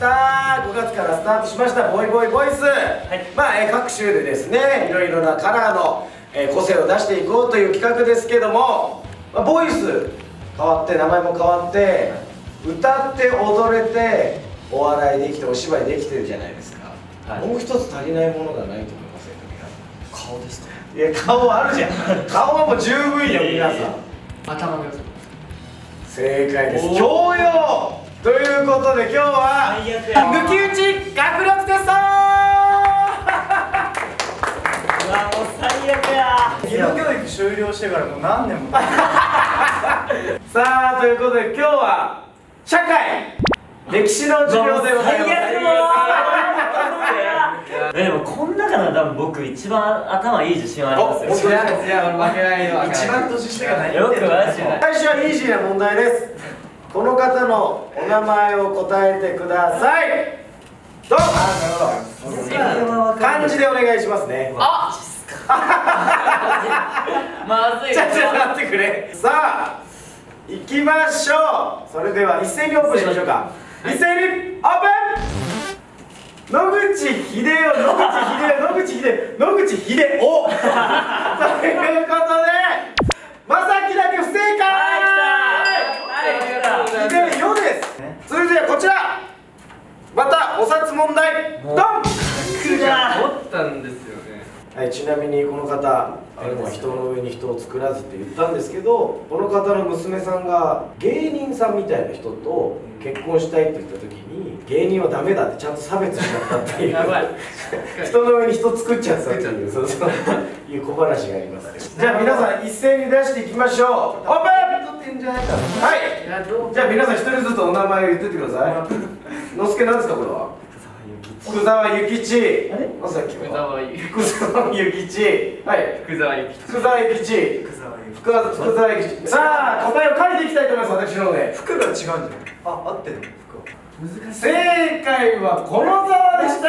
した。5月からスタートしましたボイボイボイス、はい、各種でですね、いろいろなカラーの個性を出していこうという企画ですけども、ボイス変わって名前も変わって歌って踊れてお笑いできてお芝居できてるじゃないですか、はい、もう一つ足りないものがないと思いますよ。顔ですか。いや、顔あるじゃん顔はもう十分よ皆さん、頭の良さ。正解です。教養ということで、今日は抜き打ち学力テストもう最悪や。義務教育終了してからもう何年もさあ、ということで今日は社会歴史の授業でございます。最悪もでもこの中なら多分僕一番頭いい自信はありますよ。いやいや負けないよ。一番年下がないよ。くマジで最初はイージーな問題です。この方のお名前を答えてください。どうぞ。漢字でお願いしますね。あっまずい。ちょっと待ってくれ。さあ行きましょう。それでは一斉にオープンしましょうか。一斉にオープン。野口英世、野口英世、野口英世、野口英世をということでまさきだけ不正解。はい、英世です。続いてはこちら、またお札問題。ドン。持ったんですよね。はい、ちなみにこの方、人の上に人を作らずって言ったんですけど、この方の娘さんが芸人さんみたいな人と結婚したいって言った時に、芸人はダメだってちゃんと差別しちゃったっていう人の上に人作っちゃったっていうそういう小話があります。じゃあ皆さん一斉に出していきましょう。オープン。はい、じゃあ皆さん一人ずつお名前を言ってってください。のすけ、なんですかこれは。福沢諭吉。まさきは福沢諭吉。はい、福沢諭吉、福沢諭吉、福沢諭吉。さあ答えを書いていきたいと思います。私のね、服が違うんじゃない。あ、合ってるの。服難しい。正解はこの沢でした。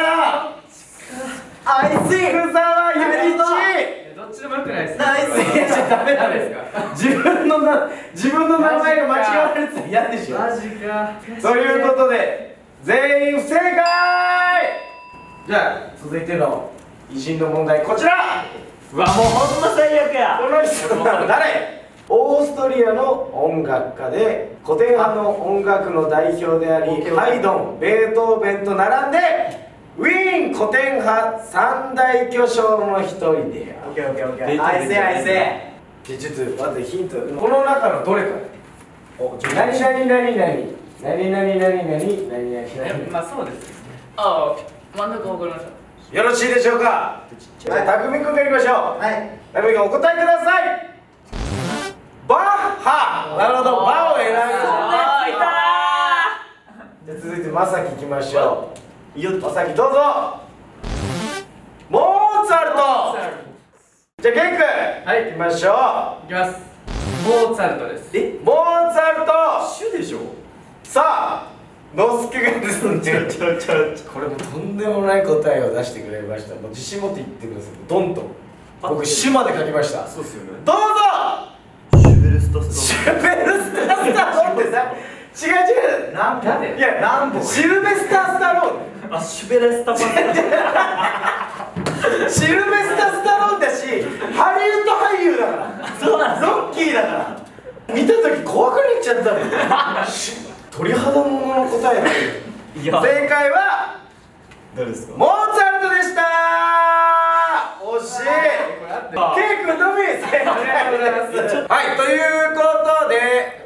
アイス福沢諭吉。どっちでもよくないですか。アイスじゃダメなんですか。自分の名前が間違われてたら嫌でしょ。マジか。ということで全員不正解。じゃあ続いての偉人の問題、こちら。うわ、もうほんま最悪や。この人は誰。オーストリアの音楽家で古典派の音楽の代表であり、ハイドン、ベートーベンと並んでウィーン古典派三大巨匠の一人である。あいせあいせ。じゃあちょっとまずヒント、この中のどれか。何何何何何何何何何何。まあそうですね。ああ、真ん中分かりました。よろしいでしょうか。はい、たくみくんからいきましょう。はい、たくみくんお答えください。バッハ。なるほど、バを選びました。じゃあ続いてまさきいきましょう。いいよ、まさきどうぞ。モーツァルト。じゃあゲンくん、はい、いきましょう。いきます。モーツァルトです。え、モーツァルト主でしょ。さあのすけがですね、これもとんでもない答えを出してくれました。もう自信持って言ってください。ドンと。僕、シュまで書きました。そうですよね。どうぞ。シュベルスタスタ。シュベルスタスタローンってさ、違う違う。なんで？いや、なんで？シルベスタスタローン。あ、シュベルスタスタローン。シルベスタスタローンだし、ハリウッド俳優だから。そうなんです。ロッキーだから。見た時怖くなっちゃったの。鳥肌ものの答えだ。正解は誰ですか。モーツァルトでした。惜しい。ケイ君のみ正解。はい、ということで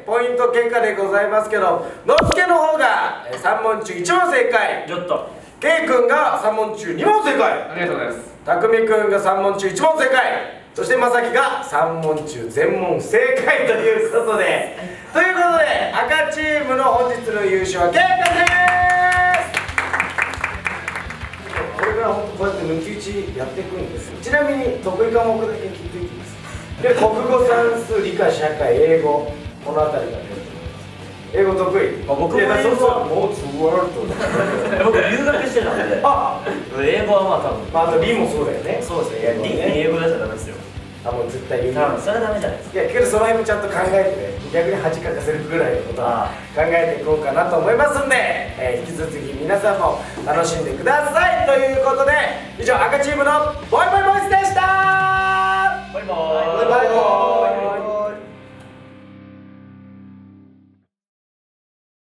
ポイント結果でございますけど、のすけの方が3問中1問正解、ちょっとケイ君が3問中2問正解、ありがとうございます。たくみ君が3問中1問正解、そしてまさきが3問中全問不正解ということでということで赤チームの本日の優勝はケンタです。これからこうやって抜き打ちやっていくんですよ。ちなみに得意科目だけ聞いていきます。で、国語、算数、理科、社会、英語、この辺りが出ると思います。英語得意。僕も英語はもうすごいあると思う。僕留学してたんで。あ、英語はまあ多分、あと理もそうだよね。そうですね。理英語出しちゃダメですよ。あ、もう絶対にそれはダメじゃないですか。いや、けどその辺もちゃんと考えてね、逆に恥かかせるぐらいのことは考えていこうかなと思いますんで、引き続き皆さんも楽しんでくださいということで、以上赤チームの